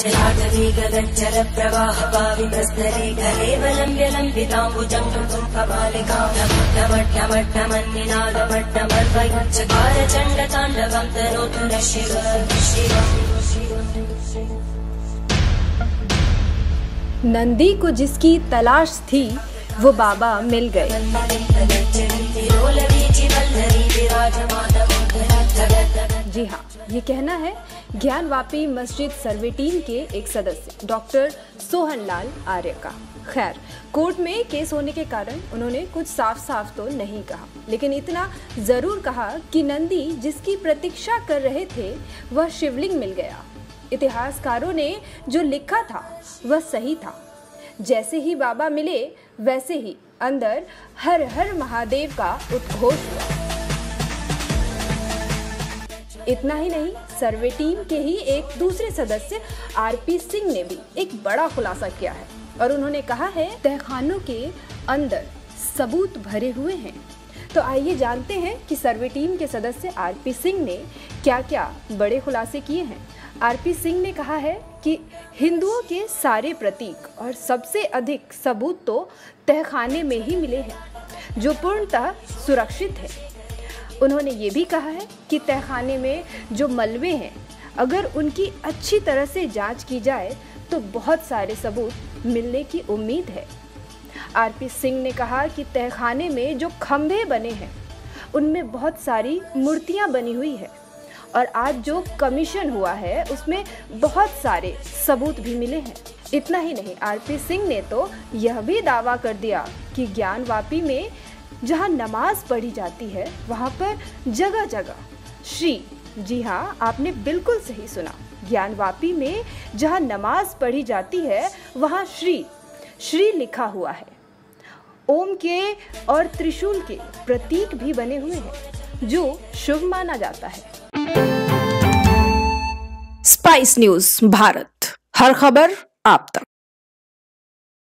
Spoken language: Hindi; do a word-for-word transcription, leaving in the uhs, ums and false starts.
जलाटनी गगनचल प्रवाह पावितस्तरे कलेवलम्ब्य लम्बिताम्बुजं कमालिकां नमट्टमट्टमन्निनादमट्टमर्वयञ्चकार चण्डताण्डवं तनोतु नः शिवं शिवं। नंदी को जिसकी तलाश थी वो बाबा मिल गए। जी हाँ, ये कहना है ज्ञानवापी मस्जिद सर्वे टीम के एक सदस्य डॉक्टर सोहनलाल आर्य का। खैर, कोर्ट में केस होने के कारण उन्होंने कुछ साफ साफ तो नहीं कहा, लेकिन इतना जरूर कहा कि नंदी जिसकी प्रतीक्षा कर रहे थे वह शिवलिंग मिल गया। इतिहासकारों ने जो लिखा था वह सही था। जैसे ही बाबा मिले वैसे ही अंदर हर हर महादेव का उद्घोष हुआ। इतना ही नहीं, सर्वे टीम के ही एक दूसरे सदस्य आरपी सिंह ने भी एक बड़ा खुलासा किया है और उन्होंने कहा है तहखानों के अंदर सबूत भरे हुए हैं। तो आइए जानते हैं कि सर्वे टीम के सदस्य आरपी सिंह ने क्या क्या बड़े खुलासे किए हैं। आरपी सिंह ने कहा है कि हिंदुओं के सारे प्रतीक और सबसे अधिक सबूत तो तहखाने में ही मिले हैं, जो पूर्णतः सुरक्षित है। उन्होंने ये भी कहा है कि तहखाने में जो मलबे हैं, अगर उनकी अच्छी तरह से जांच की जाए तो बहुत सारे सबूत मिलने की उम्मीद है। आरपी सिंह ने कहा कि तहखाने में जो खंभे बने हैं उनमें बहुत सारी मूर्तियां बनी हुई है और आज जो कमीशन हुआ है उसमें बहुत सारे सबूत भी मिले हैं। इतना ही नहीं, आरपी सिंह ने तो यह भी दावा कर दिया कि ज्ञानवापी में जहां नमाज पढ़ी जाती है वहां पर जगह जगह श्री, जी हाँ आपने बिल्कुल सही सुना, ज्ञानवापी में जहां नमाज पढ़ी जाती है वहां श्री श्री लिखा हुआ है। ओम के और त्रिशूल के प्रतीक भी बने हुए हैं जो शुभ माना जाता है। स्पाइस न्यूज भारत, हर खबर आप तक।